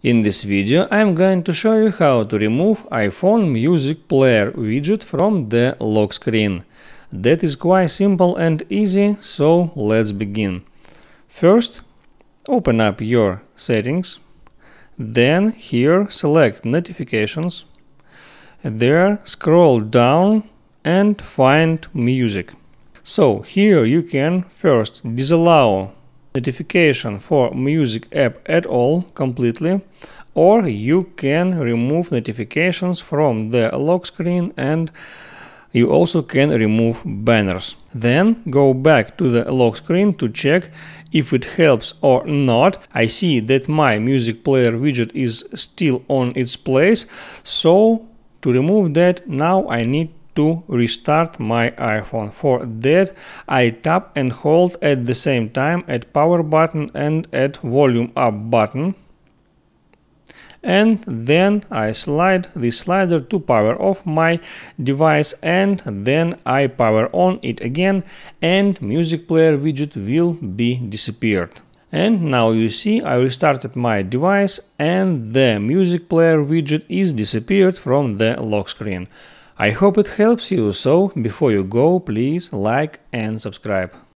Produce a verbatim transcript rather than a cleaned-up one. In this video I am going to show you how to remove iPhone Music Player widget from the lock screen. That is quite simple and easy, so let's begin. First, open up your settings, then here select notifications, there scroll down and find music. So here you can first disallow notification for music app at all completely, or you can remove notifications from the lock screen, and you also can remove banners. Then go back to the lock screen to check if it helps or not. I see that my music player widget is still on its place, so to remove that now I need to restart my iPhone. For that I tap and hold at the same time at power button and at volume up button, and then I slide this slider to power off my device, and then I power on it again, and music player widget will be disappeared. And now you see I restarted my device and the music player widget is disappeared from the lock screen. I hope it helps you, so before you go, please like and subscribe.